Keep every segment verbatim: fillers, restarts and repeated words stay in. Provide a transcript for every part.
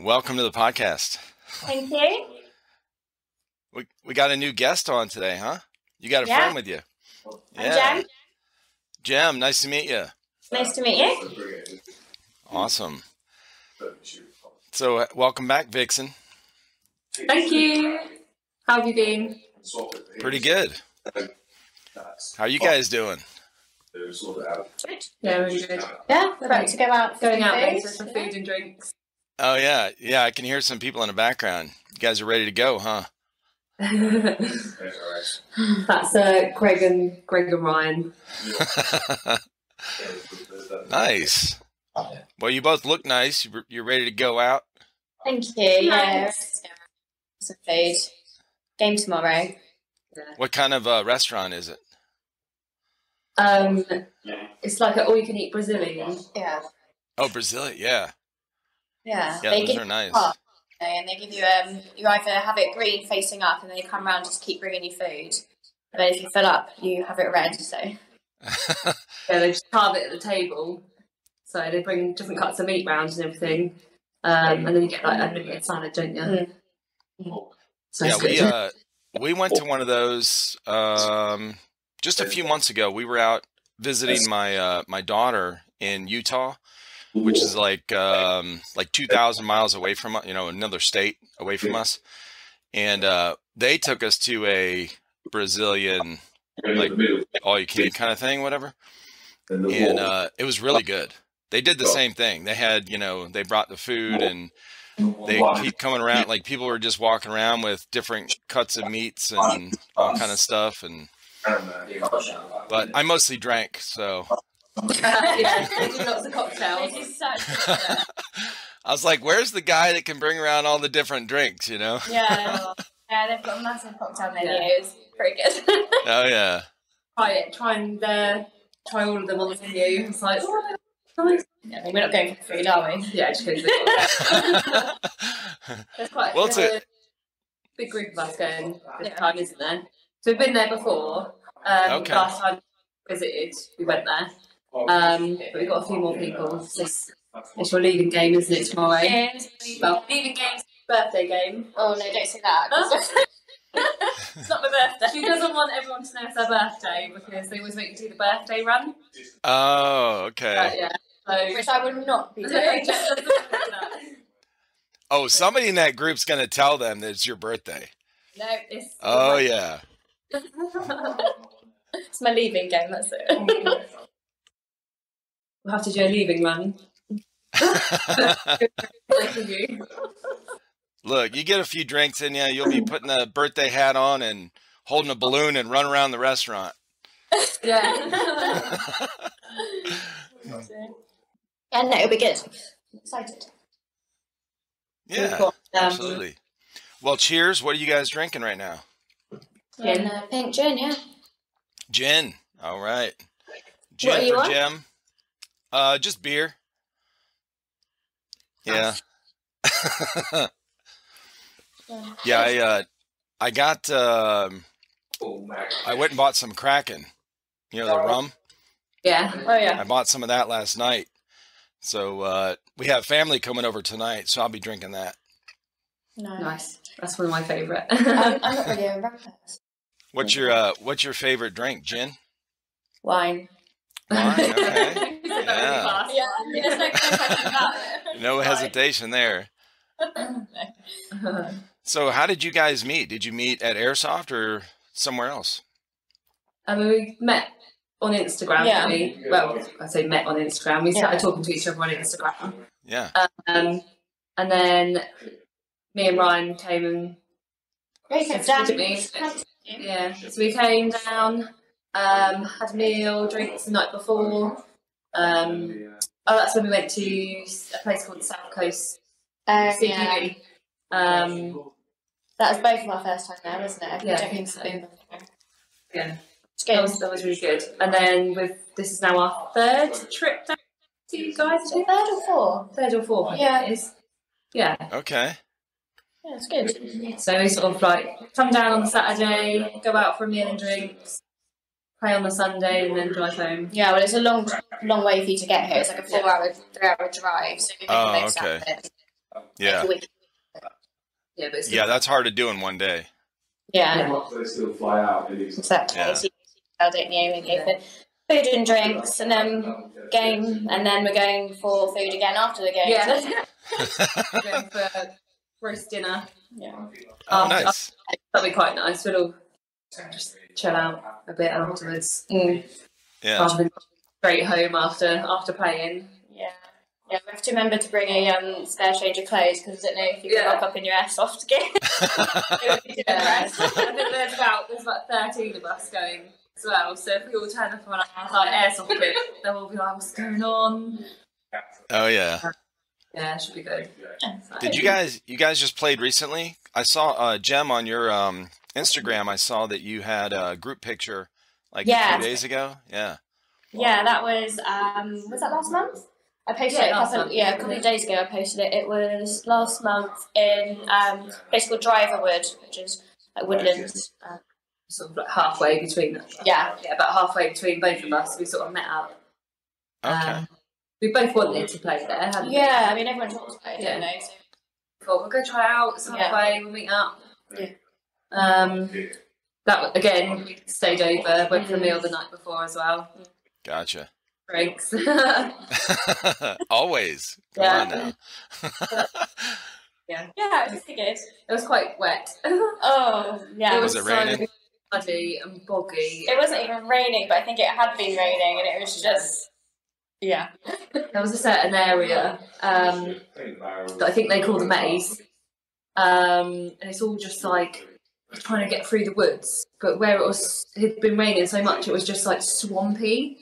Welcome to the podcast. Thank you. We, we got a new guest on today, huh? You got a yeah. friend with you. Yeah. I'm Jem. Jem, nice to meet you. Nice to meet you. Awesome. So uh, welcome back, Vixen. Thank you. How have you been? Pretty good. How are you guys doing? Good. Yeah, really good. Yeah, we're about to go out. Going out later for food and drinks. Oh, yeah. Yeah, I can hear some people in the background. You guys are ready to go, huh? That's uh, Craig and Craig and Ryan. Nice. Well, you both look nice. You're ready to go out. Thank you. Yes. Yeah. Some food. Game tomorrow. Yeah. What kind of uh, restaurant is it? Um, it's like an all-you-can-eat Brazilian. Yeah. Oh, Brazilian. Yeah. Yeah. Yeah, they those are nice. Pop, you know, and they give you um, you either have it green facing up, and then they come around and just keep bringing you food. But if you fill up, you have it red. So. Yeah, they just carve it at the table. So they bring different cuts of meat round and everything, um, and then you get like unlimited salad, don't you? Mm-hmm. So yeah, we uh, we went to one of those um, just a few months ago. We were out visiting my uh, my daughter in Utah, which is like um, like two thousand miles away from you know another state away from us, and uh, they took us to a Brazilian like all you can eat kind of thing, whatever, and uh, it was really good. They did the same thing. They had, you know, they brought the food and they keep coming around. Like people were just walking around with different cuts of meats and all kind of stuff. And but I mostly drank, so. They did lots of cocktails. I was like, "Where's the guy that can bring around all the different drinks?" You know. Yeah, yeah, they've got a massive cocktail menu. It was pretty good. Oh yeah. Try it. Try and uh, try all of them on the menu. It's like. Oh. Yeah, we're not going for food, are we? Yeah, just because there's quite well, a, a big group of us going this time, isn't there? So we've been there before. Um, okay. Last time we visited, we went there. Um, but we've got a few more people. So it's, it's your leaving game, isn't it, tomorrow? Yeah, well, leaving game's birthday game. Oh, no, don't say that. It's not my birthday. She doesn't want everyone to know it's her birthday because they always make you do the birthday run. Oh, okay. But, yeah. So, which I would not be doing. Oh, somebody in that group's going to tell them that it's your birthday. No, it's... Oh, yeah. It's my leaving game, that's it. We'll have to do a leaving run. Look, you get a few drinks in you, you'll be putting a birthday hat on and holding a balloon and run around the restaurant. Yeah. Yeah, no, it'll be good. I'm excited. Yeah, um, absolutely. Well, cheers. What are you guys drinking right now? Gin, uh, pink gin, yeah. Gin. All right. Gin what are you for on? Gem. Uh, just beer. Yeah. Nice. Yeah, I uh, I got. Uh, I went and bought some Kraken. You know the rum. Yeah. Oh yeah. I bought some of that last night. So uh, we have family coming over tonight, so I'll be drinking that. Nice. Nice. That's one of my favorite. I'm not really a rum person. What's your uh, What's your favorite drink? Gin. Wine. Wine. Okay. Yeah. Yeah. There's no question about it. No hesitation there. So how did you guys meet? Did you meet at Airsoft or somewhere else? I mean, we met on Instagram. Yeah. We, well, I say met on Instagram. We started yeah. talking to each other on Instagram. Yeah. Um, and then me and Ryan came and visited me. Yeah. So we came down, um, had a meal, drinks the night before. Um, oh, that's when we went to a place called the South Coast. Uh, C Q B. Yeah. Um, that was both of our first time there, wasn't it? Yeah, I think so. Yeah. That was, that was really good. And then with this is now our third trip down to you guys. Third or fourth? Third or fourth. Yeah. It is. Yeah. Okay. Yeah, it's good. So we sort of like come down on Saturday, go out for a meal and drinks, play on the Sunday, and then drive home. Yeah, well, it's a long, long way for you to get here. It's like a four-hour, three-hour drive. So we make the most out of it. Yeah. Yeah, but yeah, that's hard to do in one day. Yeah. They still fly out. Exactly. Yeah. So I don't know, okay, food and drinks, and then game, and then we're going for food again after the game. Yeah. Going for roast dinner. Yeah. Oh, after, nice. After, that'd be quite nice. We'll just chill out a bit afterwards. Mm. Yeah. After, straight home after after playing. Yeah. Yeah, we have to remember to bring a um, spare change of clothes, because I don't know if you can yeah. lock up in your airsoft gear. Yeah. I think there's about there's like thirteen of us going as well, so if we all turn up on our like airsoft gear, then we'll be like, what's going on? Oh yeah. Yeah, it should be good. Did you guys you guys just played recently? I saw uh, Jem on your um, Instagram. I saw that you had a group picture like yeah. two days ago. Yeah. Yeah, that was um, was that last month? I posted yeah, it a couple, month, yeah, a couple of days ago I posted it. It was last month in um, a place called Driverwood, which is like Woodlands. Uh, sort of like halfway between. Yeah, yeah, about halfway between both of us. We sort of met up. Okay. Um, we both wanted to play there, hadn't yeah, we? I mean, everyone talks about it, yeah. don't know. So. Cool, we'll go try out, some yeah. way, we'll meet up. Yeah. Um, that, again, we stayed over, went for a meal the night before as well. Gotcha. Drinks. Always. Come yeah. on now. yeah. Yeah, it was pretty good. It was quite wet. Oh, yeah. It was, was it so raining? Muddy and boggy. It wasn't even raining, but I think it had been raining, and it was just, yeah. There was a certain area um, that I think they call the maze, um, and it's all just like trying to get through the woods, but where it was, it had been raining so much, it was just like swampy.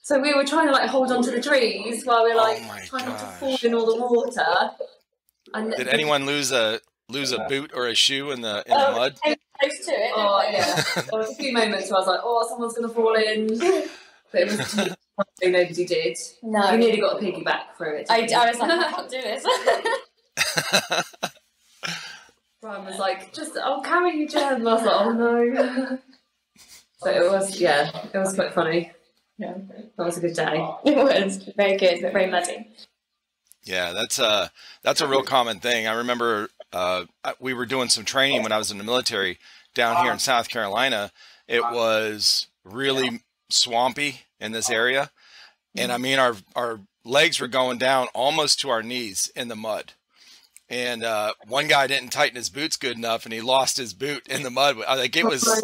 So we were trying to like hold on to the trees while we were like oh trying gosh. not to fall in all the water. And did anyone lose a lose a boot or a shoe in the in oh, the mud? It came close to it. Oh yeah. There was a few moments where I was like, oh, someone's gonna fall in. But it was too nobody did. No. We nearly got a piggyback through it. I, I was like, I can't do this. Ryan was like, just I'll carry you, Jem. I was like, oh no. So it was yeah, it was quite funny. Yeah, that was a good day. It was very good, but very muddy. Yeah, that's a that's a real common thing. I remember uh, we were doing some training when I was in the military down here in South Carolina. It was really swampy in this area, and I mean our our legs were going down almost to our knees in the mud. And uh, one guy didn't tighten his boots good enough, and he lost his boot in the mud. I think it was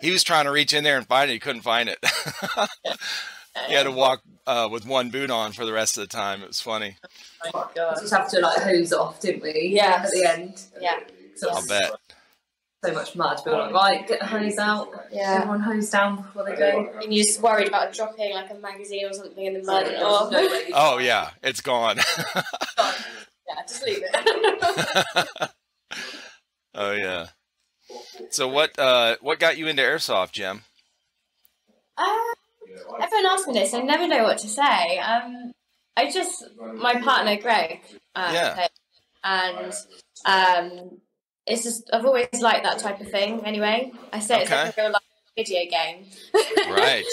he was trying to reach in there and find it. He couldn't find it. He had to walk uh, with one boot on for the rest of the time. It was funny. Oh my God. We just have to like hose off, didn't we? Yeah. At the end. Yeah. So I'll bet. So much mud. We were like, right, get the hose out. Yeah. Everyone hose down before they go. And you're just worried about dropping like a magazine or something in the mud. Oh, no. Oh yeah, it's gone. Yeah, just leave it. Oh yeah. So what uh what got you into airsoft, Jem? Um, everyone asks me this, I never know what to say. Um I just my partner Greg uh yeah. and um it's just I've always liked that type of thing anyway. I say it's okay. like a real life video game. Right.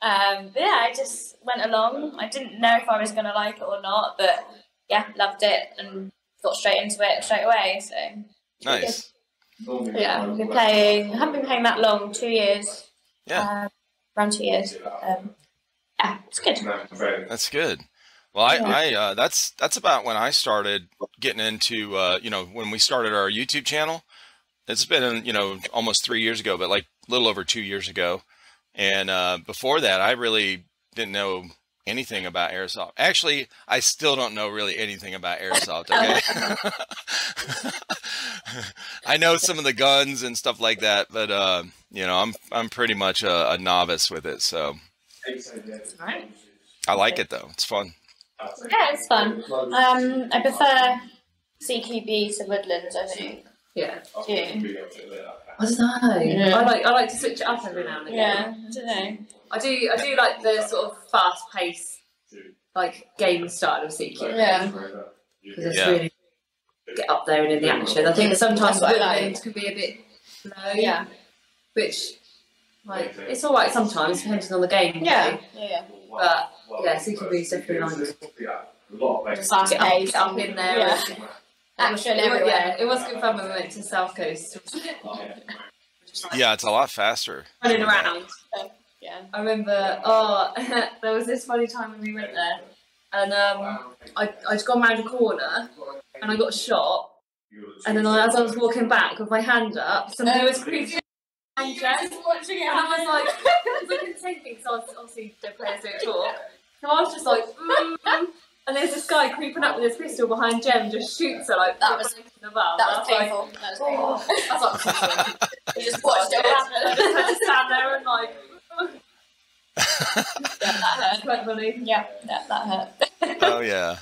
Um but yeah, I just went along. I didn't know if I was gonna like it or not, but yeah, loved it and got straight into it straight away. So nice. Good. Yeah, we've been playing. I haven't been playing that long. Two years. Yeah, um, around two years. Um, yeah, it's good. That's good. Well, I, yeah. I uh, that's that's about when I started getting into. Uh, you know, when we started our YouTube channel, it's been you know almost three years ago, but like a little over two years ago. And uh, before that, I really didn't know anything about airsoft. Actually, I still don't know really anything about airsoft. Okay. I know some of the guns and stuff like that, but uh, you know, I'm I'm pretty much a, a novice with it. So I like it though; it's fun. Yeah, it's fun. Um, I prefer C Q B to Woodlands, I think. Yeah. yeah. I don't know. Yeah. I like I like to switch it up every now and again. Yeah, I don't know. I do I do like the sort of fast paced like game style of C Q. Yeah. Because it's yeah. really get up there and in the action. I think that sometimes the Woodlands like. Can be a bit slow. Yeah. Which like it's alright sometimes depending on the game. Yeah. Yeah, yeah. But yeah, C Q B is definitely nice. Just fast paced. Get up in there. Yeah. And, action it, everywhere. Yeah, it was good fun when we went to South Coast. Yeah, it's a lot faster. Running around. So, yeah. I remember, oh, there was this funny time when we went there, and um, I, I just gone around a corner, and I got shot, and then I, as I was walking back with my hand up, somebody was creeping and just watching it, and I was like, because I couldn't say things, so obviously the players don't talk, so I was just like, mm. And there's this guy creeping up with his pistol behind Jem, just shoots her like that was That was painful. That was painful. I was like, oh. You just watched it. I just had to stand there and like. Yeah, that hurt. Quite funny. Yeah, that that hurt. Oh yeah.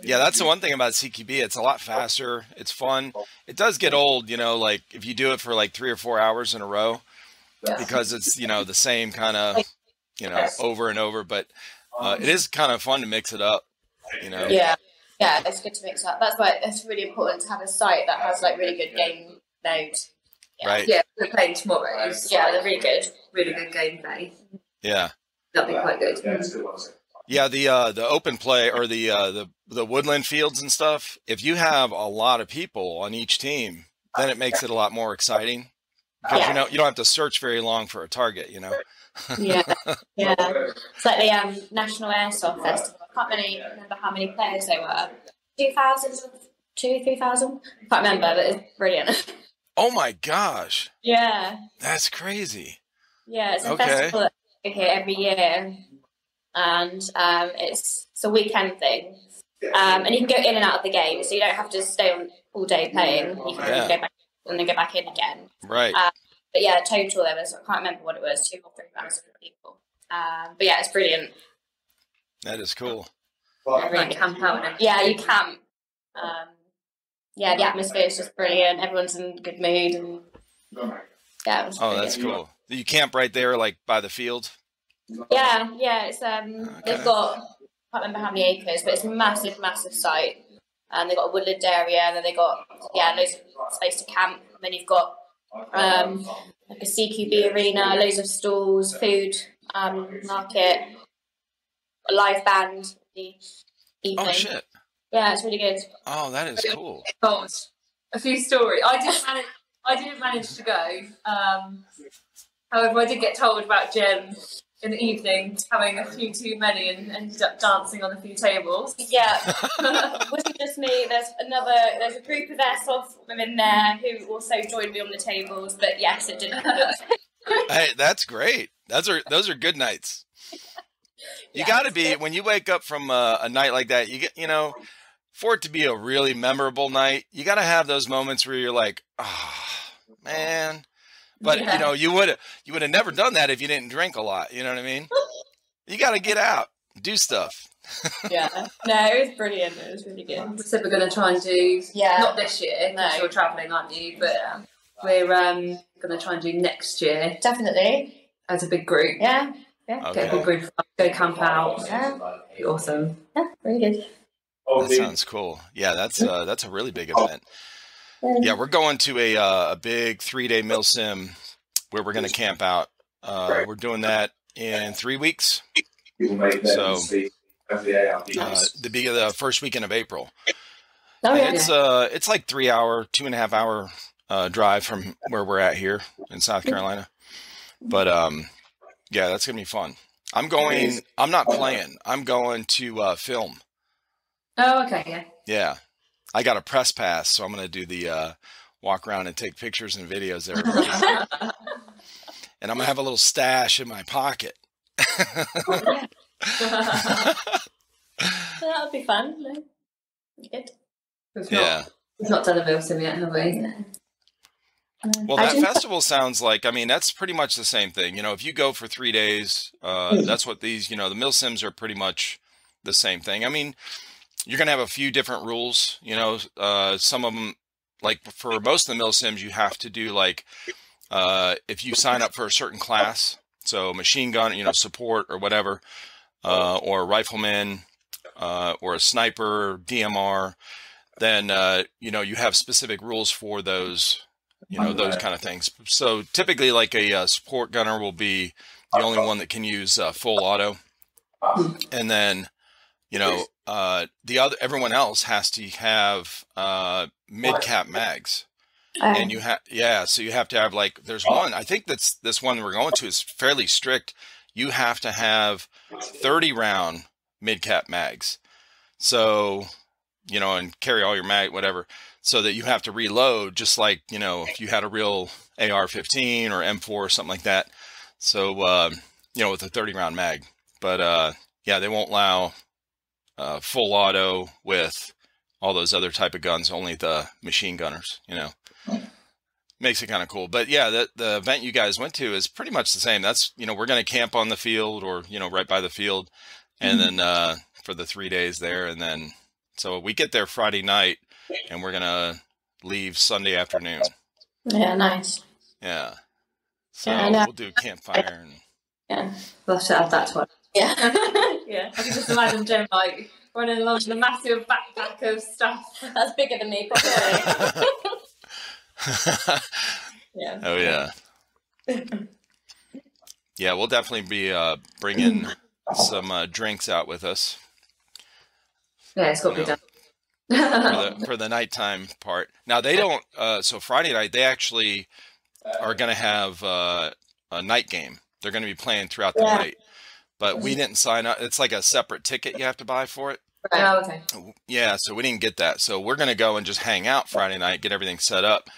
Yeah, that's the one thing about C Q B. It's a lot faster. It's fun. It does get old, you know, like if you do it for like three or four hours in a row, yeah. Because it's, you know, the same kind of, you know, over and over, but. Uh, it is kind of fun to mix it up, you know. Yeah, yeah, it's good to mix up. That's why it's really important to have a site that has like really good game load. Yeah. Right. Yeah, we're playing tomorrow. Yeah, they're really good, really good gameplay. Yeah, that'd be quite good. Mm. Yeah, the uh, the open play or the uh, the the woodland fields and stuff. If you have a lot of people on each team, then it makes it a lot more exciting. Because, yeah. You know, you don't have to search very long for a target, you know. Yeah, yeah. It's like the um, National Airsoft Festival. I can't really remember how many players they were. Two thousand, two, three thousand. I can't remember, but it's brilliant. Oh my gosh! Yeah, that's crazy. Yeah, it's a okay. festival that we do here every year, and um, it's it's a weekend thing, um, and you can go in and out of the game, so you don't have to stay on all day playing. You can yeah. go back and then go back in again. Right. Um, But yeah, total there was, I can't remember what it was, two or three thousand people. Um, but yeah, it's brilliant. That is cool. Yeah, really camp out and yeah, you camp. Um, yeah, the atmosphere is just brilliant. Everyone's in good mood. And, yeah, it was oh, brilliant. That's cool. You camp right there, like by the field? Yeah, yeah. It's um, okay. They've got, I can't remember how many acres, but it's a massive, massive site. And they've got a woodland area, and then they've got, yeah, loads of space to camp. And then you've got um like a C Q B arena, loads of stalls, food, um market, a live band the evening. Oh shit. Yeah, it's really good. Oh, that is cool. God, a few stories. I didn't manage I didn't manage to go. Um however, I did get told about Jem in the evening having a few too many and ended up dancing on a few tables. Yeah. It wasn't just me, there's another there's a group of airsoft women there who also joined me on the tables, but yes, it didn't happen. Hey, that's great. Those are those are good nights. You yeah, gotta be good. When you wake up from a, a night like that, you get you know, for it to be a really memorable night, you gotta have those moments where you're like, oh man. But yeah. You know, you would you would have never done that if you didn't drink a lot. You know what I mean? You got to get out, do stuff. Yeah, no, it was brilliant. It was really good. We said we're going to try and do yeah, not this year. No, you're traveling, aren't you? But yeah. We're um going to try and do next year, definitely as a big group. Yeah, yeah, okay. Get a big group, go camp out. Yeah, be awesome. Yeah, really good. That sounds cool. Yeah, that's uh, that's a really big event. Yeah, we're going to a uh, a big three-day mil sim where we're going to camp out. Uh, we're doing that in three weeks. So uh, the big the first weekend of April. And it's uh it's like three hour, two and a half hour uh, drive from where we're at here in South Carolina. But um, yeah, that's gonna be fun. I'm going. I'm not playing. I'm going to uh, film. Oh, okay. Yeah. Yeah. I got a press pass, so I'm going to do the uh, walk around and take pictures and videos there. And I'm going to have a little stash in my pocket. Oh, yeah. So that would be fun. No? Good. We've yeah. Not, we've not done a Wilson yet, have we? No. Well, that festival sounds like, I mean, that's pretty much the same thing. You know, if you go for three days, uh, that's what these, you know, the mil sims are pretty much the same thing. I mean, you're going to have a few different rules, you know, uh, some of them, like for most of the mil sims, you have to do like, uh, if you sign up for a certain class, so machine gun, you know, support or whatever, uh, or rifleman, uh, or a sniper, D M R, then, uh, you know, you have specific rules for those, you know, those kind of things. So typically like a, a support gunner will be the only one that can use uh, full auto. And then, you know, uh, the other everyone else has to have uh, mid cap mags, uh, and you have yeah. So you have to have like there's one. I think that's this one we're going to is fairly strict. You have to have thirty round mid cap mags. So, you know, and carry all your mag, whatever, so that you have to reload just like, you know, if you had a real A R fifteen or M four or something like that. So, uh, you know, with a thirty round mag, but, uh, yeah, they won't allow, uh, full auto with all those other type of guns, only the machine gunners, you know, makes it kind of cool. But yeah, the, the event you guys went to is pretty much the same. That's, you know, we're going to camp on the field or, you know, right by the field. And mm-hmm. then, uh, for the three days there. And then, so we get there Friday night and we're going to leave Sunday afternoon. Yeah. Nice. Yeah. So yeah, we'll do a campfire. And... yeah. We'll have to have that one. Yeah. Yeah. I can just imagine Jem like running along with a massive backpack of stuff. That's bigger than me. Probably. Yeah. Oh yeah. Yeah. We'll definitely be, uh, bringing some, uh, drinks out with us. Yeah, it's got to be done. for, the, for the nighttime part. Now they don't, uh, so Friday night, they actually are going to have uh, a night game. They're going to be playing throughout the yeah. night, but we didn't sign up. It's like a separate ticket you have to buy for it. Oh, okay. Yeah. So we didn't get that. So we're going to go and just hang out Friday night, get everything set up.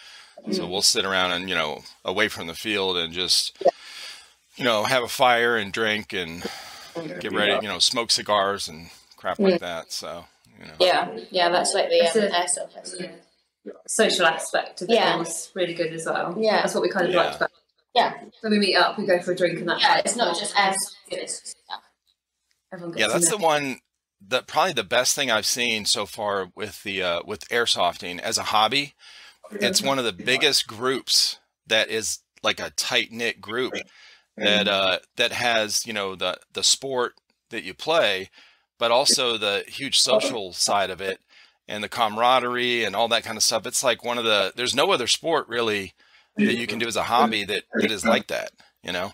Mm-hmm. So we'll sit around and, you know, away from the field and just, yeah. you know, have a fire and drink and get ready, yeah. you know, smoke cigars and crap like mm. that. So, you know. Yeah, yeah, that's like the um, airsoft yeah. social aspect of it yeah. was really good as well. Yeah, that's what we kind of yeah. liked about it. Yeah, when we meet up, we go for a drink and that. Yeah, it's not just airsoft. It's, yeah, everyone gets yeah that's the one that probably the best thing I've seen so far with the uh, with airsofting as a hobby. It's one of the biggest groups that is like a tight knit group that uh, that has you know the the sport that you play. But also the huge social side of it and the camaraderie and all that kind of stuff. It's like one of the, there's no other sport really that you can do as a hobby that, that is like that, you know?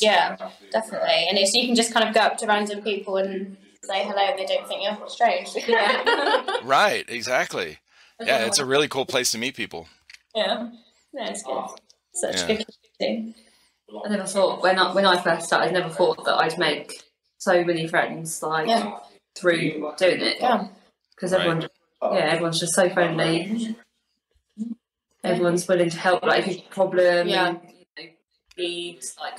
Yeah, definitely. And it's, you can just kind of go up to random people and say hello and they don't think you're strange. Yeah. Right, exactly. Yeah, it's a really cool place to meet people. Yeah, no, it's good. Such yeah. good thing. I never thought, when I, when I first started, I never thought that I'd make so many friends like yeah. through doing it yeah because right. everyone yeah everyone's just so friendly, everyone's willing to help like if you have a problem yeah and, you know, need like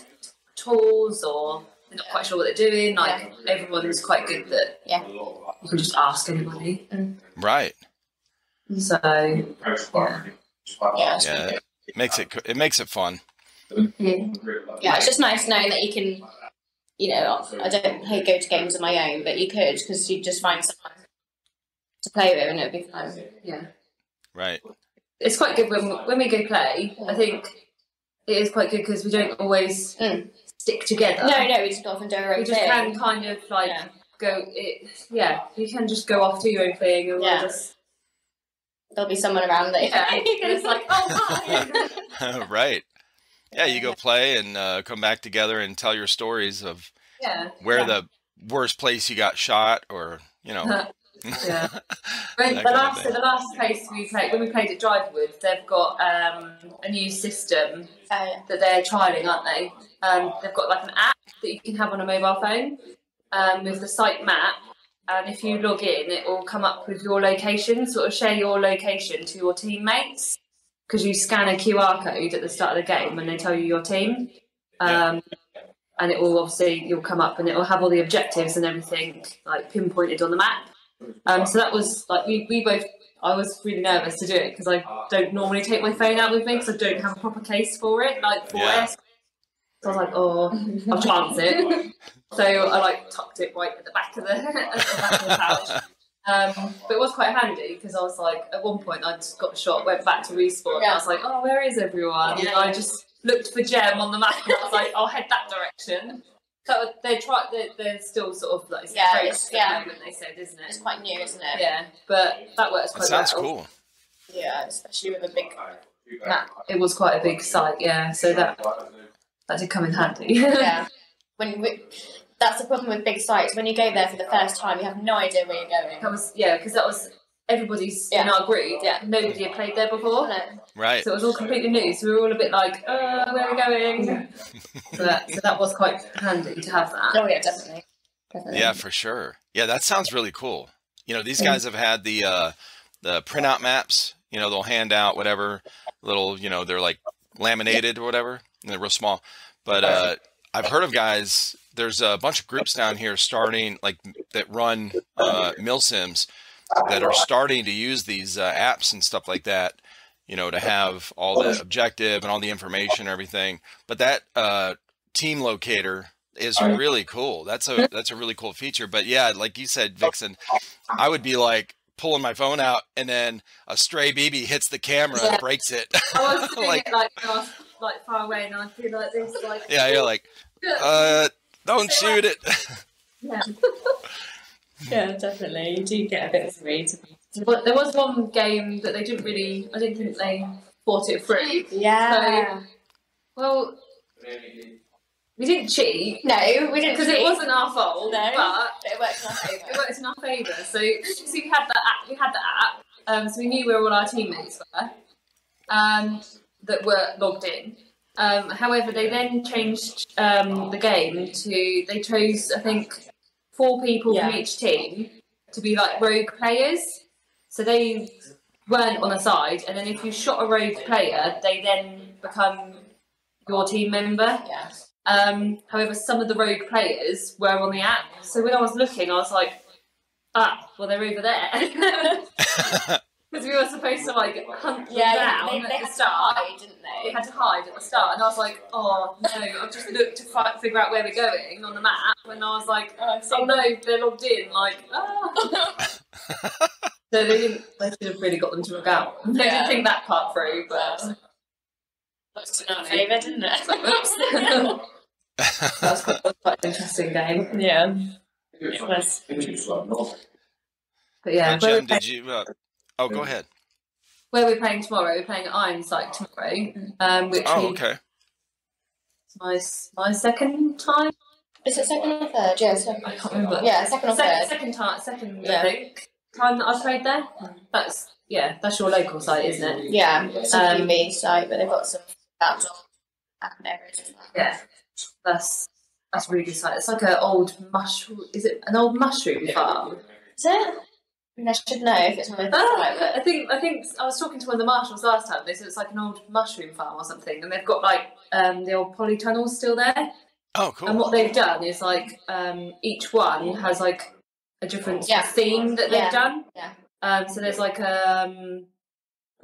tools or they're not quite sure what they're doing like yeah. everyone's quite good that yeah you can just ask anybody right so yeah yeah, yeah really it makes it it makes it fun mm-hmm. yeah it's just nice knowing that you can you know, I don't hey, go to games on my own, but you could because you'd just find someone to play with and it'd be fun. Yeah. Right. It's quite good when, when we go play. I think it is quite good because we don't always mm. stick together. No, no, we just go off and do our own we thing. We just can kind of like yeah. go, it, yeah, you can just go off, do your own thing and yeah. we'll just... there'll be someone around that yeah. it's like, oh, hi. Right. Yeah, you go play and uh, come back together and tell your stories of yeah, where yeah. the worst place you got shot or, you know. Yeah. When, the, last, the last place we played, when we played at Driftwood, they've got um, a new system uh, that they're trialling, aren't they? Um, they've got like an app that you can have on a mobile phone um, with the site map. And if you log in, it will come up with your location, sort of share your location to your teammates. Because you scan a Q R code at the start of the game and they tell you your team. Um, yeah. And it will obviously, you'll come up and it will have all the objectives and everything like pinpointed on the map. Um, so that was like, we, we both, I was really nervous to do it because I don't normally take my phone out with me because I don't have a proper case for it. Like for yeah. airspace. So I was like, oh, I'll chance it. So I like tucked it right at the back of the, at the, back of the pouch. Um, but it was quite handy because I was like, at one point I just got shot, went back to respawn, yeah. and I was like, oh, where is everyone? Yeah. And I just looked for Gem on the map, and I was like, I'll head that direction. So they're try, they're, they're still sort of like yeah, it's, yeah. at the moment, they said, isn't it? It's quite new, isn't it? Yeah, but that works quite well. That sounds cool. Yeah, especially with a big map. It was quite a big site, yeah. So that that did come in handy. Yeah, when we. that's the problem with big sites. When you go there for the first time, you have no idea where you're going. That was, yeah, because that was everybody's yeah. in our group. Yeah, nobody had played there before. No. Right. So it was all completely new. So we were all a bit like, oh, where are we going? so, that, so that was quite handy to have that. Oh yeah, definitely. definitely. Yeah, for sure. Yeah, that sounds really cool. You know, these guys have had the uh, the printout maps. You know, they'll hand out whatever little, you know, they're like laminated or whatever, and they're real small. But uh, I've heard of guys, there's a bunch of groups down here starting, like, that run uh, milsims that are starting to use these uh, apps and stuff like that, you know, to have all the objective and all the information and everything. But that uh, team locator is really cool. That's a, that's a really cool feature. But yeah, like you said, Vixen, I would be like, pulling my phone out and then a stray B B hits the camera yeah. and breaks it. I was doing like, it like, I was, like far away and I'd be like this. Like, yeah, you're like, uh, don't shoot it. Yeah. Yeah, definitely. You do get a bit of me to be. But there was one game that they didn't really, I didn't think they bought it free. Yeah. So, well, we didn't cheat. No, we didn't, because it wasn't our fault. No, but it worked in our favour. It worked in our favour. So, so we had that app. We had that app. Um, so we knew where all our teammates were, um, that were logged in. Um, however, they then changed um, the game to they chose I think four people yeah. from each team to be like rogue players. So they weren't on a side, and then if you shot a rogue player, they then become your team member. Yeah. Um, however, some of the rogue players were on the app, so when I was looking, I was like, ah, well, they're over there, because we were supposed to like hunt them yeah, down they, they, they at the start, hide, didn't they? They had to hide at the start, and I was like, oh no, I've just looked to fight, figure out where we're going on the map, and I was like, oh, oh no, they're logged in, like, oh. So they didn't, they should have really got them to look out, they yeah. didn't think that part through, but... That's not favour, didn't it? That was quite, quite an interesting game. Yeah, it was. But yeah, Jem, did you? Uh, oh, go ahead. Where we're playing tomorrow? We're playing Iron Site tomorrow. Um, which oh, okay. My my second time. Is it second or third? Yeah, second. I can't remember. Yeah, second or third. Second time. Second yeah. I think, time that I played there. That's yeah. That's your local site, isn't it? Yeah, it's a C Q B site, but they've got some. Yeah, that's that's really good site. It's like an old mushroom. Is it an old mushroom farm? Is it? I mean, I should know if it's one of the oh, site, but... I think I think I was talking to one of the marshals last time. They said it's like an old mushroom farm or something, and they've got like um, the old polytunnels still there. Oh, cool! And what they've done is like um, each one has like a different yeah. theme that yeah. they've done. Yeah. Um, so there's like a. Um,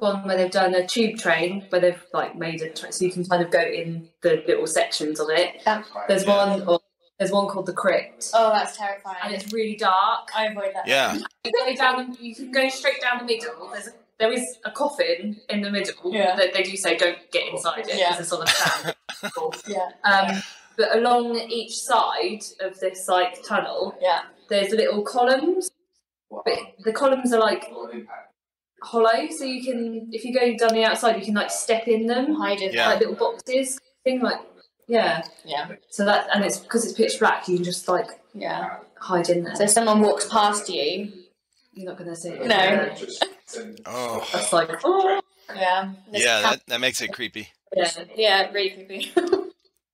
one where they've done a tube train where they've like made a train so you can kind of go in the little sections on it. That's there's one or there's one called the Crypt. Oh, that's terrifying. And it's really dark. I avoid that. Yeah. You go down the, you can go straight down the middle. There's a, there is a coffin in the middle. Yeah. That they do say don't get inside it because yeah. it's on a sand. Yeah. Um but along each side of this like tunnel, yeah, there's little columns. But the columns are like hollow, so you can, if you go down the outside, you can like step in them, hide in yeah. like little boxes, thing like, yeah, yeah. So that, and it's because it's pitch black, you can just like, yeah, hide in there. So if someone walks past you, you're not gonna see it. No. Oh. That's like, oh. Yeah. There's yeah, that, that makes it creepy. Yeah, yeah, really creepy.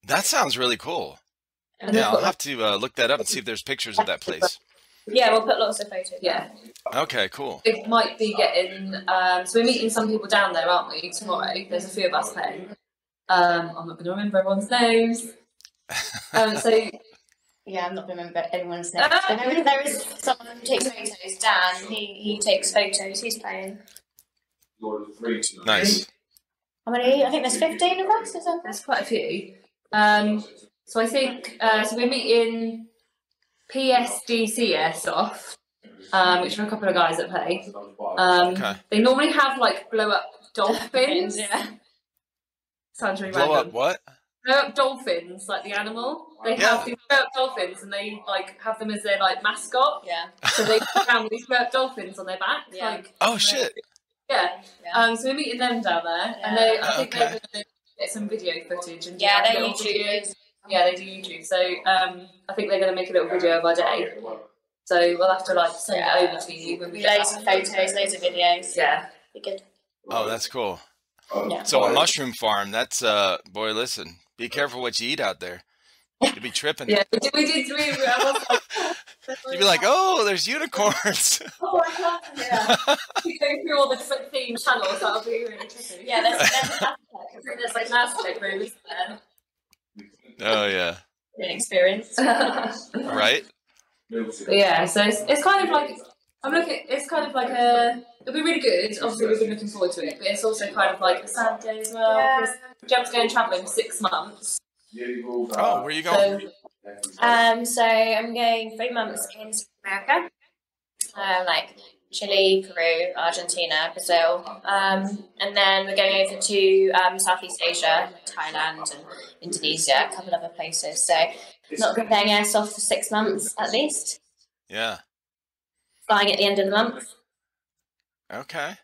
That sounds really cool. And yeah, I'll have to uh, look that up and see if there's pictures of that place. Yeah, we'll put lots of photos. Yeah. Okay, cool. It might be getting... Um, so we're meeting some people down there, aren't we, tomorrow? There's a few of us playing. Um, I'm not going to remember everyone's names. Um, so... Yeah, I'm not going to remember everyone's names. I know there is someone who takes photos. Dan, he, he takes photos. He's playing. Nice. How many? I think there's fifteen of us, is there? There's quite a few. Um, so I think... Uh, so we're meeting... P S D C airsoft, um, which are a couple of guys that play. Um, okay. They normally have like blow up dolphins. Yeah. Sounds really blow random. Up what? Blow up dolphins, like the animal. They yeah. have these blow up dolphins, and they like have them as their like mascot. Yeah. So they have these blow up dolphins on their back. Yeah. Like, oh shit. Yeah. yeah. Um. So we're meeting them down there, yeah. and they I think okay. they're gonna get some video footage and yeah, they're YouTubers. Yeah, they do YouTube. So um, I think they're going to make a little video of our day. So we'll have to like send yeah. it over to you. When we loads of photos, loads of videos. Yeah. Be good. Oh, that's cool. Yeah. So a mushroom farm, that's, uh, boy, listen, be careful what you eat out there. You'll be tripping. Yeah, we did, we did three. You'd be like, oh, there's unicorns. Oh, my God, yeah. You go through all the different theme channels, that'll be really trippy. Yeah, there's, there's, there's like master rooms there. Oh, yeah. An experience. Right? But yeah, so it's, it's kind of like, I'm looking, it's kind of like a, it'll be really good. Obviously, we've been looking forward to it, but it's also kind of like a sad day as well. Yeah. Jem's going travelling for six months. Oh, where are you going? So, um, so I'm going three months in South America, uh, like Chile, Peru, Argentina, Brazil, um, and then we're going over to um, Southeast Asia, Thailand, and Indonesia, a couple other places. So not been playing airsoft for six months at least. Yeah. Flying at the end of the month. Okay.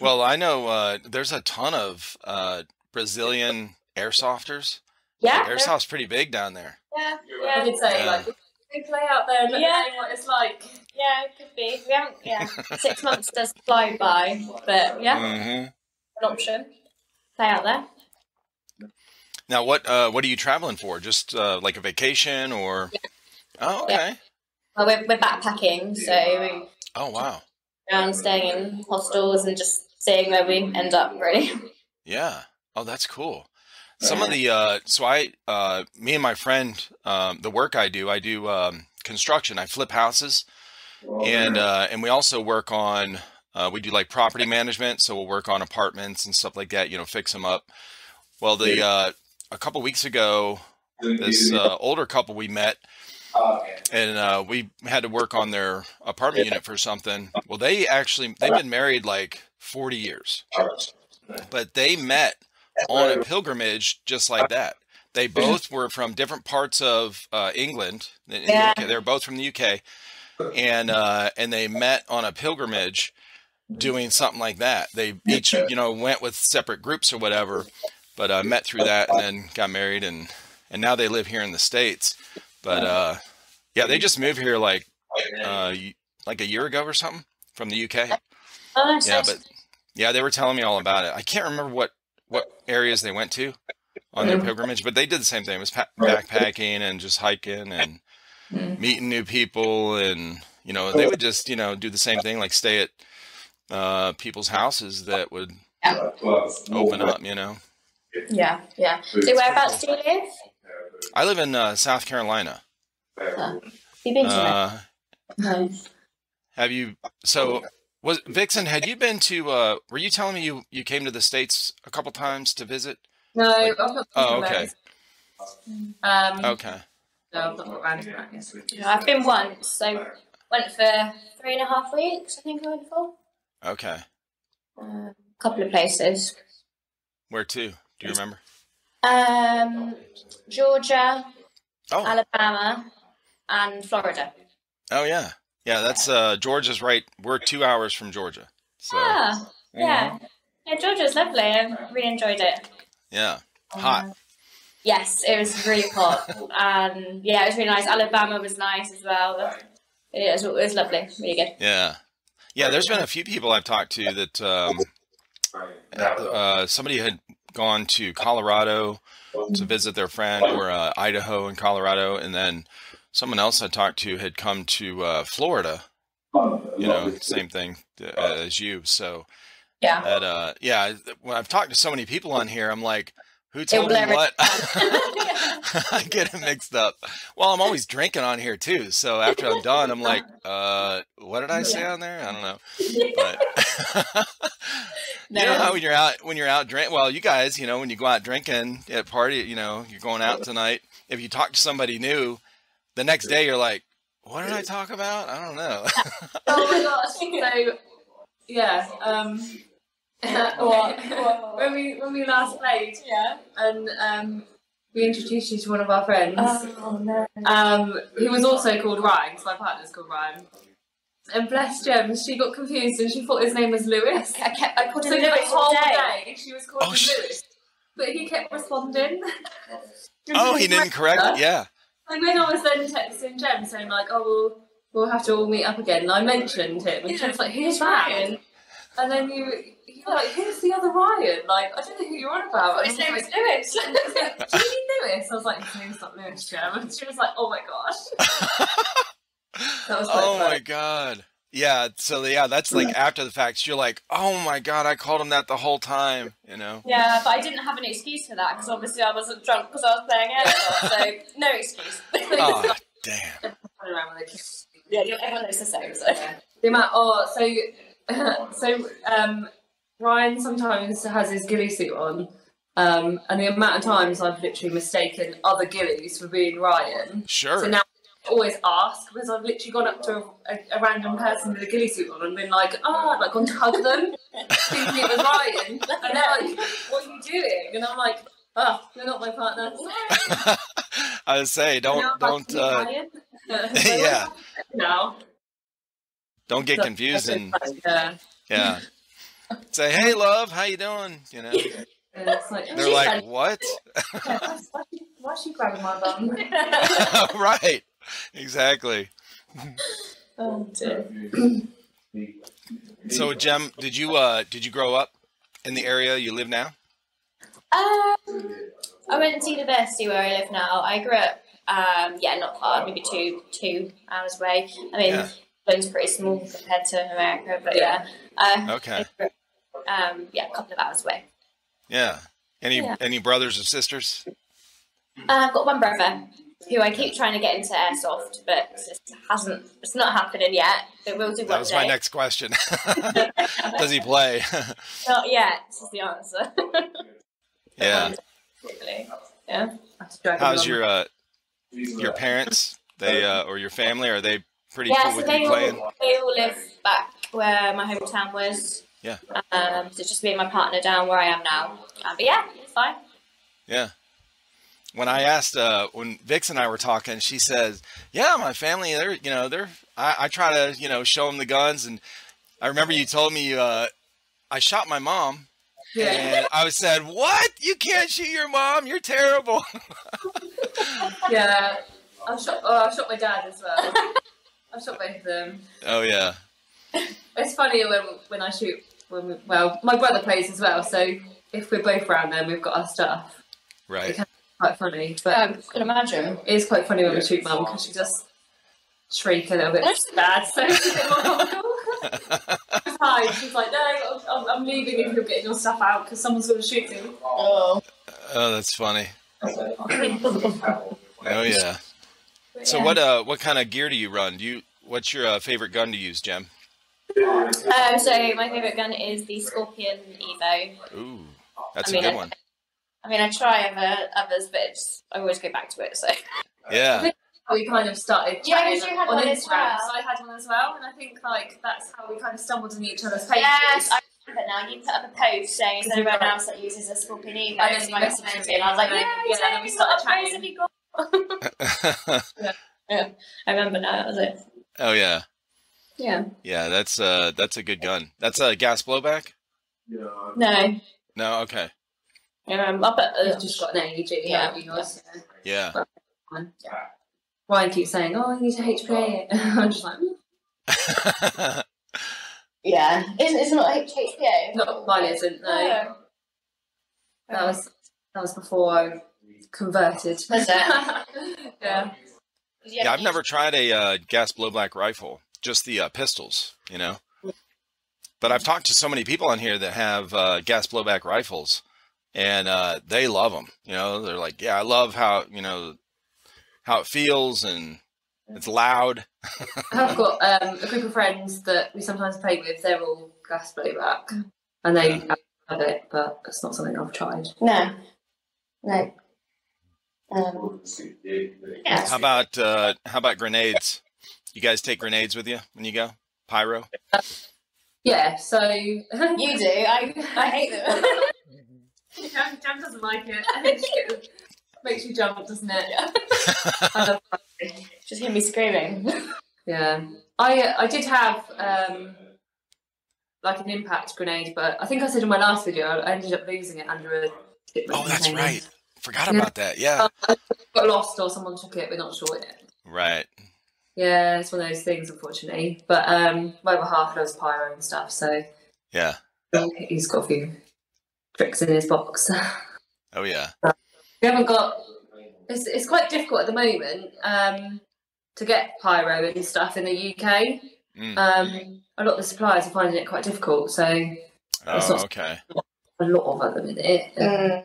Well, I know uh, there's a ton of uh, Brazilian airsofters. Yeah, like, airsoft's pretty big down there. Yeah, yeah, I would say yeah. like we play out there and yeah. what it's like. Yeah, it could be. We haven't. Yeah, six months does fly by, but yeah, mm-hmm. an option. Play out there. Now, what uh, what are you traveling for? Just uh, like a vacation or? Yeah. Oh, okay. Yeah. Well, we're we're backpacking, so. We oh wow. Around staying in hostels and just seeing where we end up, really. Yeah. Oh, that's cool. Some of the, uh, so I, uh, me and my friend, um, the work I do, I do, um, construction, I flip houses and, uh, and we also work on, uh, we do like property management. So we'll work on apartments and stuff like that, you know, fix them up. Well, the, uh, a couple weeks ago, this, uh, older couple we met and, uh, we had to work on their apartment unit for something. Well, they actually, they've been married like forty years, but they met on a pilgrimage just like that. They both were from different parts of uh, England. Yeah. The U K. They're both from the U K, and uh, and they met on a pilgrimage, doing something like that. They each, you know, went with separate groups or whatever, but uh, met through that, and then got married, and and now they live here in the States. But uh, yeah, they just moved here like uh, like a year ago or something from the U K. Oh, yeah, but yeah, they were telling me all about it. I can't remember what. what areas they went to on their pilgrimage, but they did the same thing. It was backpacking and just hiking and meeting new people. And, you know, they would just, you know, do the same thing, like stay at uh, people's houses that would open up, you know? Yeah. Yeah. So whereabouts do you live? I live in uh, South Carolina. Have you been to it? Have you, so Was Vixen, had you been to, uh, were you telling me you, you came to the States a couple times to visit? No, like, I've not. Oh, okay. Um, okay. No, I've not got around to that yet. No, I've been once, so went for three and a half weeks, I think I went for. Okay. A uh, couple of places. Where to? Do you remember? Um, Georgia, oh. Alabama, and Florida. Oh, yeah. Yeah, that's uh, Georgia's right. We're two hours from Georgia. So. Ah, yeah. Mm-hmm. Yeah, Georgia's lovely. I really enjoyed it. Yeah, hot. Um, yes, it was really hot. um, yeah, it was really nice. Alabama was nice as well. It was, it was lovely, really good. Yeah. Yeah, there's been a few people I've talked to that um, uh, somebody had gone to Colorado to visit their friend or uh, Idaho and Colorado, and then someone else I talked to had come to uh, Florida, you know, same thing as you. So, yeah, that, uh, yeah. When I've talked to so many people on here, I'm like, who told me what? I get it mixed up. Well, I'm always drinking on here too. So after I'm done, I'm like, uh, what did I say on there? I don't know. But you know how when you're out when you're out drink. Well, you guys, you know, when you go out drinking at party, you know, you're going out tonight. If you talk to somebody new, the next day you're like, what did I talk about? I don't know. Oh my gosh. So yeah, um well, when we when we last played, yeah, and um we introduced you to one of our friends. Oh no. Um who was also called Ryan, because my partner's called Ryan. And bless Jem, she got confused and she thought his name was Lewis. I kept I called him Lewis all day. She was called Lewis. but he kept responding. Oh, he didn't correct? Yeah. And then I was then texting Jem saying like, oh, we'll, we'll have to all meet up again. And I mentioned him, and yeah, Jem's like, here's Ryan. And then you, you were like, here's the other Ryan. Like, I don't know who you're on about. His name is Lewis. She knew Lewis. I was like, his name's not Lewis, Jem. And she was like, oh my gosh. That was so oh fun. My God. Yeah, so yeah, that's like after the fact. You're like, oh my God, I called him that the whole time, you know? Yeah, but I didn't have an excuse for that because obviously I wasn't drunk because I was playing airsoft, so no excuse. Oh, damn. Yeah, everyone knows the same, so. Yeah. Might, oh, so, so um, Ryan sometimes has his ghillie suit on, um, and the amount of times I've literally mistaken other ghillies for being Ryan. Sure. So now always ask, because I've literally gone up to a, a, a random person with a ghillie suit on and been like, ah, oh, like gone to hug them, thinking it was Ryan, and they're like, what are you doing? And I'm like, ah, oh, you're not my partner. I say, don't, don't, uh, yeah, no, don't get confused and yeah, yeah. Say, hey, love, how you doing? You know. And it's like, they're like, what? Why is she grabbing my bum? Right. Exactly. Oh, dear. So, Jem, did you uh, did you grow up in the area you live now? Um, I went to university where I live now. I grew up, um, yeah, not far, maybe two two hours away. I mean, yeah. London's pretty small compared to America, but yeah. Uh, okay. I grew up, um, yeah, a couple of hours away. Yeah. Any yeah. any brothers or sisters? Uh, I've got one brother. Who I keep trying to get into airsoft, but it just hasn't, it's not happening yet. But we'll do one day. That was my next question. Does he play? Not yet, is the answer. Yeah. Yeah. How's your uh, your parents? They uh, or your family? Are they pretty yeah, cool so with they you all, playing? They all live back where my hometown was. Yeah. Um, so just me and my partner down where I am now. Um, but yeah, it's fine. Yeah. When I asked, uh, when Vixen and I were talking, she says, yeah, my family, they're, you know, they're, I, I try to, you know, show them the guns. And I remember you told me, uh, I shot my mom. Yeah. And I was said, what? You can't shoot your mom. You're terrible. Yeah. I shot, oh, I shot my dad as well. I shot both of them. Oh, yeah. It's funny when, when I shoot, when we, well, my brother plays as well. So if we're both around there, we've got our stuff. Right. Quite funny, but um, I can imagine it's quite funny when we shoot mum because she does shriek a little bit bad, so she's a bit more vocal. She's like, no, I'm, I'm leaving if you're getting your stuff out because someone's going to shoot me. Oh, oh, that's funny. Oh yeah. But, so yeah. What uh, what kind of gear do you run? Do you what's your uh, favorite gun to use, Jem? Um, so my favorite gun is the Scorpion Evo. Ooh, that's I a mean, good one. I mean, I try other, others, but it's, I always go back to it, so. Yeah. We kind of started yeah, you had on one Instagram, as well. So I had one as well, and I think, like, that's how we kind of stumbled in each other's pages. Yes, I remember now. You put up a post saying, is anyone else that uses a Scorpion Evo? I and I was like, yeah, yeah, and then we started chatting. yeah. yeah, I remember now, that was it. Oh, yeah. Yeah. Yeah, that's, uh, that's a good gun. That's a gas blowback? Yeah. No. No, okay. Um, I bet I've just got an A E G. Yeah. Yours, yeah. Yeah. Well, yeah. Ryan keeps saying, "Oh, you need a H P A." I'm just like, mm. Yeah. Isn't it's not H P A? Not mine isn't. No. Oh. That was that was before I converted. Yeah. Yeah. Yeah. I've never tried a uh, gas blowback rifle. Just the uh, pistols, you know. But I've talked to so many people on here that have uh, gas blowback rifles. And uh, they love them, you know, they're like, yeah, I love how, you know, how it feels and it's loud. I've got um, a group of friends that we sometimes play with, they're all gas blowback and they yeah. love it, but it's not something I've tried. No, no. Um, yeah. How about, uh, how about grenades? You guys take grenades with you when you go? Pyro? Uh, yeah, so. You do, I, I hate them. Jem, Jem doesn't like it. I think it makes you jump, doesn't it? Yeah. I love it. Just hear me screaming. Yeah, I I did have um like an impact grenade, but I think I said in my last video I ended up losing it under a Oh, that's right. Forgot about that. Yeah. Uh, got lost or someone took it. We're not sure yet. Right. Yeah, it's one of those things, unfortunately. But um, my other half loves pyro and stuff, so yeah, he's got a few tricks in his box. Oh yeah. But we haven't got. It's it's quite difficult at the moment um, to get pyro and stuff in the U K. Mm. Um, a lot of the suppliers are finding it quite difficult, so oh, it's not okay. A lot of at the minute. Mm.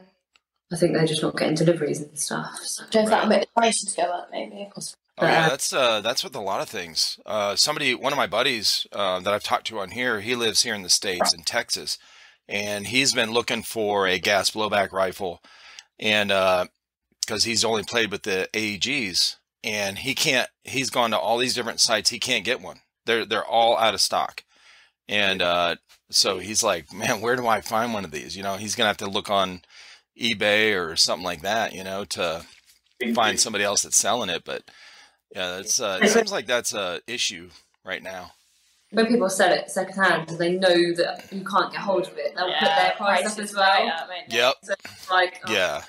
I think they're just not getting deliveries and stuff. So there's right. that bit of prices go up, maybe. Oh yeah, that's uh, that's with a lot of things. Uh, somebody, one of my buddies uh, that I've talked to on here, he lives here in the States in Texas, and he's been looking for a gas blowback rifle, and because uh, he's only played with the A E Gs, and he can't. He's gone to all these different sites. He can't get one. They're they're all out of stock, and uh, so he's like, man, where do I find one of these? You know, he's gonna have to look on eBay or something like that, you know, to find somebody else that's selling it, but. Yeah, that's, uh, it seems like that's an issue right now. When people sell it secondhand, they know that you can't get hold of it. They'll yeah, put their price up as well. Up, yep. So it's like, oh. Yeah.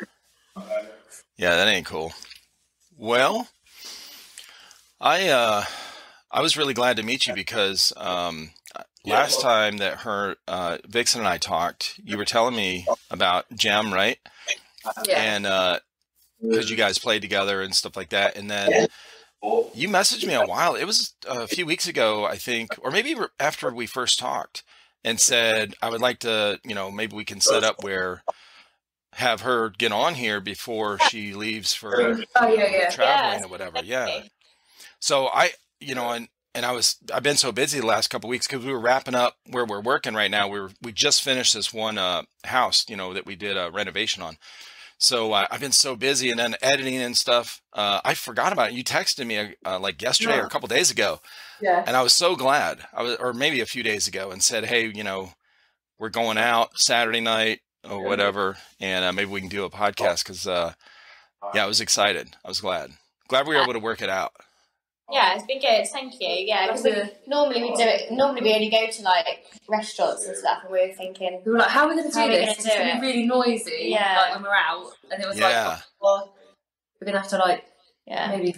Yeah, that ain't cool. Well, I uh, I was really glad to meet you because um, last time that her uh, Vixen and I talked, you were telling me about Gem, right? Yeah. And uh, because you guys played together and stuff like that, and then. Yeah. You messaged me a while. It was a few weeks ago, I think, or maybe after we first talked, and said I would like to, you know, maybe we can set up where have her get on here before she leaves for oh, yeah, yeah. traveling yeah. or whatever. Yeah. So I, you know, and and I was I've been so busy the last couple of weeks because we were wrapping up where we're working right now. We were we just finished this one uh, house, you know, that we did a renovation on. So uh, I've been so busy and then editing and stuff. Uh, I forgot about it. You texted me uh, like yesterday yeah. or a couple days ago. Yeah. And I was so glad I was, or maybe a few days ago and said, hey, you know, we're going out Saturday night or whatever. And uh, maybe we can do a podcast. Cause uh, yeah, I was excited. I was glad, glad we were able to work it out. Yeah, it's been good. Thank you. Yeah, because normally we do it. Normally we only go to like restaurants and stuff, and we were thinking, we were like, "How are we going to do this? It's going to be really noisy." Yeah, like when we're out, and it was yeah. like, "Well, we're going to have to like, yeah, maybe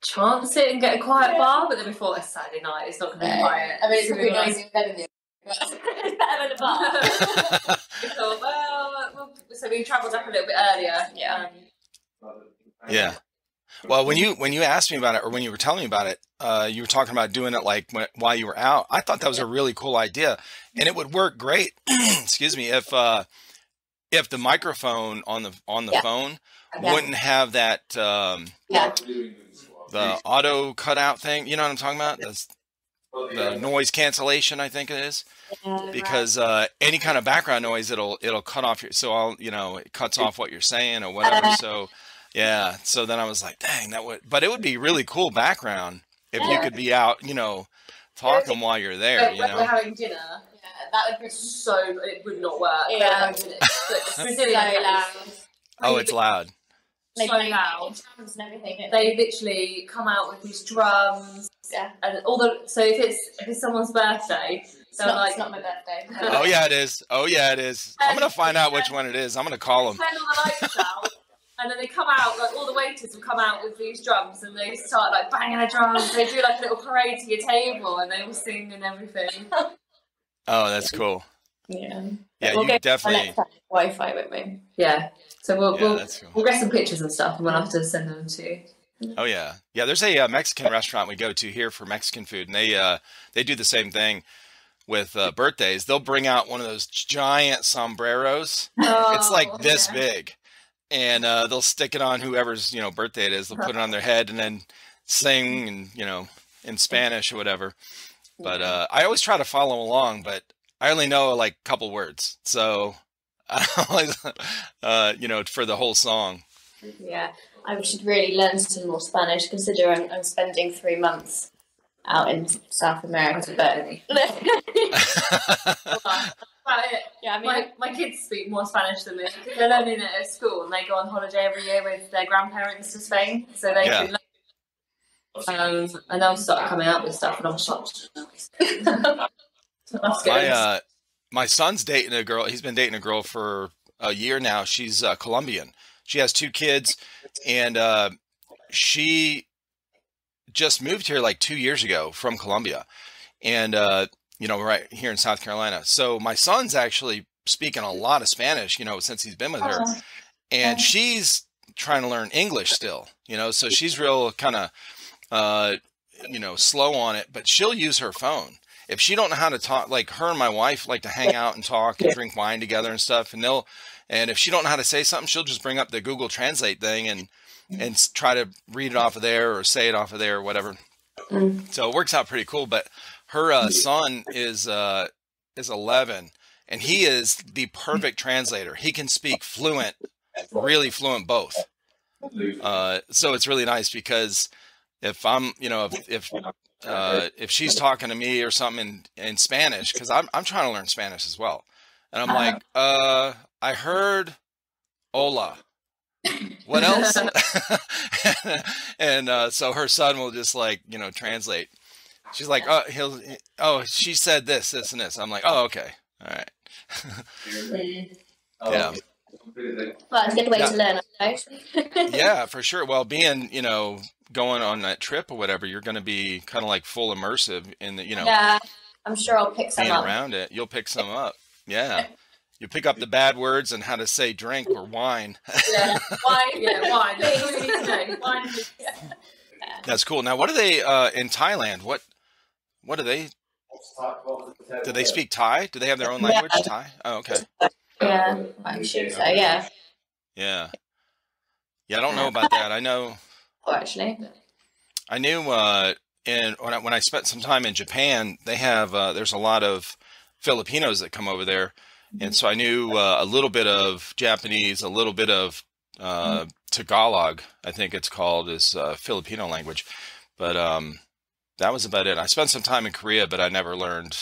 chance it and get a quiet yeah. bar." But then we thought, "It's Saturday night. It's not going to be yeah. quiet." I mean, it's going to be noisy in bed in the better than a bar. We thought, well, well, so we travelled up a little bit earlier. Yeah. Um, yeah. Well, when you when you asked me about it, or when you were telling me about it, uh, you were talking about doing it like when, while you were out. I thought that was a really cool idea, and it would work great. Excuse me, if uh, if the microphone on the on the yeah. phone okay. wouldn't have that um, yeah. the auto cutout thing. You know what I'm talking about? That's the noise cancellation, I think it is, because uh, any kind of background noise, it'll it'll cut off your. So I'll you know it cuts off what you're saying or whatever. So. Yeah, so then I was like, dang, that would, but it would be really cool background if yeah. you could be out, you know, talking while you're there, you know. We're having dinner, yeah, that would be so, it would not work. Yeah. It's so loud. Oh, it's loud. So loud. They literally come out with these drums. Yeah. And all the, so if it's, if it's someone's birthday, so it's not, like, it's not my birthday. Oh, yeah, it is. Oh, yeah, it is. I'm going to find out which one it is. I'm going to call them. Turn all the lights out. And then they come out, like all the waiters will come out with these drums and they start like banging their drums. They do like a little parade to your table and they all sing and everything. Oh, that's cool. Yeah. Yeah, we'll you definitely. Wi-Fi with me. Yeah. So we'll, yeah, we'll, cool. we'll get some pictures and stuff and we'll have to send them to you. Oh, yeah. Yeah, there's a uh, Mexican restaurant we go to here for Mexican food and they, uh, they do the same thing. With uh, birthdays. They'll bring out one of those giant sombreros. Oh, it's like this yeah. big. And uh, they'll stick it on whoever's, you know, birthday it is. They'll put it on their head and then sing, and you know, in Spanish or whatever. But uh, I always try to follow along, but I only know like a couple words. So, I always, uh, you know, for the whole song. Yeah, I should really learn some more Spanish, considering I'm, I'm spending three months out in South America. But... It. Yeah, I mean, my, my kids speak more Spanish than me because they're learning it at school and they go on holiday every year with their grandparents to Spain, so they yeah. um, and they'll start coming out with stuff and I'm shocked. my, uh, my son's dating a girl. He's been dating a girl for a year now. She's uh, Colombian. She has two kids, and uh, she just moved here like two years ago from Colombia, and uh, you know, right here in South Carolina. So my son's actually speaking a lot of Spanish, you know, since he's been with her, and she's trying to learn English still, you know, so she's real kind of, uh, you know, slow on it, but she'll use her phone. If she don't know how to talk, like her and my wife like to hang out and talk and drink wine together and stuff. And they'll, and if she don't know how to say something, she'll just bring up the Google Translate thing and, and try to read it off of there or say it off of there or whatever. Mm. So it works out pretty cool. But her uh, son is, uh, is eleven, and he is the perfect translator. He can speak fluent, really fluent both. Uh, so it's really nice because if I'm, you know, if, if, uh, if she's talking to me or something in, in Spanish, cause I'm, I'm trying to learn Spanish as well. And I'm like, uh, I heard hola. What else? And uh, so her son will just like, you know, translate. She's like, oh, he'll, oh, she said this, this, and this. I'm like, oh, okay. All right. Yeah. Well, it's a good way yeah. to learn, I know. Yeah, for sure. Well, being, you know, going on that trip or whatever, you're going to be kind of like full immersive in the, you know. Yeah, I'm sure I'll pick some up. around it. You'll pick some up. Yeah. You pick up the bad words and how to say drink or wine. Yeah, wine. Yeah, wine. That's all you need to know. Wine. Yeah. That's cool. Now, what are they uh, in Thailand? What What are they? Do they speak Thai? Do they have their own language? Yeah. Thai? Oh, okay. Yeah, I'm sure so. Yeah. Yeah. Yeah, I don't know about that. I know. Oh, actually. I knew. Uh, in when I, when I spent some time in Japan, they have uh, there's a lot of Filipinos that come over there. And so I knew uh, a little bit of Japanese, a little bit of uh, Tagalog, I think it's called, is uh, Filipino language. But um, that was about it. I spent some time in Korea, but I never learned.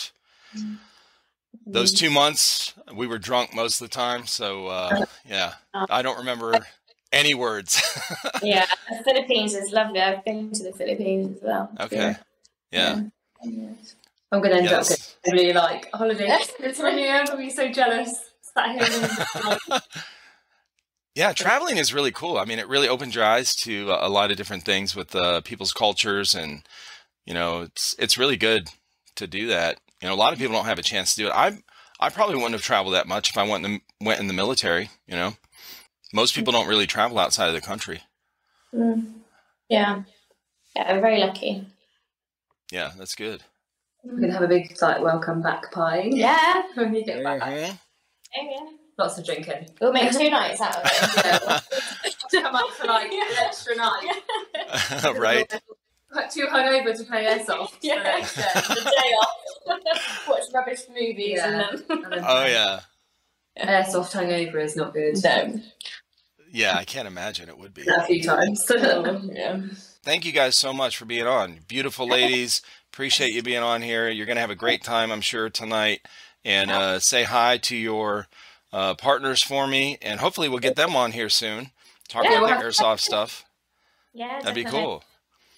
Those two months, we were drunk most of the time. So, uh, yeah, I don't remember any words. Yeah, the Philippines is lovely. I've been to the Philippines as well. Okay, yeah. yeah. I'm going to end yes. up getting really like holidays. It's when you're going to be so jealous. Yeah, traveling is really cool. I mean, it really opens your eyes to a lot of different things with uh, people's cultures. And, you know, it's it's really good to do that. You know, a lot of people don't have a chance to do it. I I probably wouldn't have traveled that much if I went in the, went in the military, you know. Most people don't really travel outside of the country. Mm. Yeah. Yeah, we're very lucky. Yeah, that's good. We can have a big like welcome back pie. Yeah, when you get back. Mm-hmm. Oh, yeah. Lots of drinking. We'll make two nights out of it. So. Come up for like yeah. an extra night. Uh, right. Like too hungover to play airsoft. Yeah. So, yeah. The day off. Watch rubbish movies. Yeah. And then, and then, oh yeah. Airsoft hungover is not good. No. Yeah, I can't imagine it would be. A few times. So, yeah. Thank you guys so much for being on. Beautiful ladies. Appreciate you being on here. You're going to have a great time, I'm sure, tonight. And uh, say hi to your uh, partners for me. And hopefully we'll get them on here soon. Talk yeah, about well, the airsoft stuff. Yeah, that'd definitely. be cool.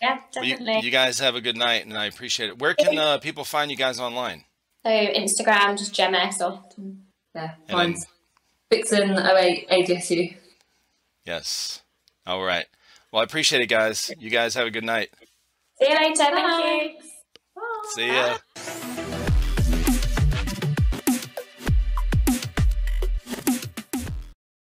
Yeah, definitely. Well, you, you guys have a good night, and I appreciate it. Where can uh, people find you guys online? So Instagram, just Gem Airsoft. Yeah, mine's Vixen oh eight A D S U. Yes. All right. Well, I appreciate it, guys. You guys have a good night. See you later. Thank you. See ya.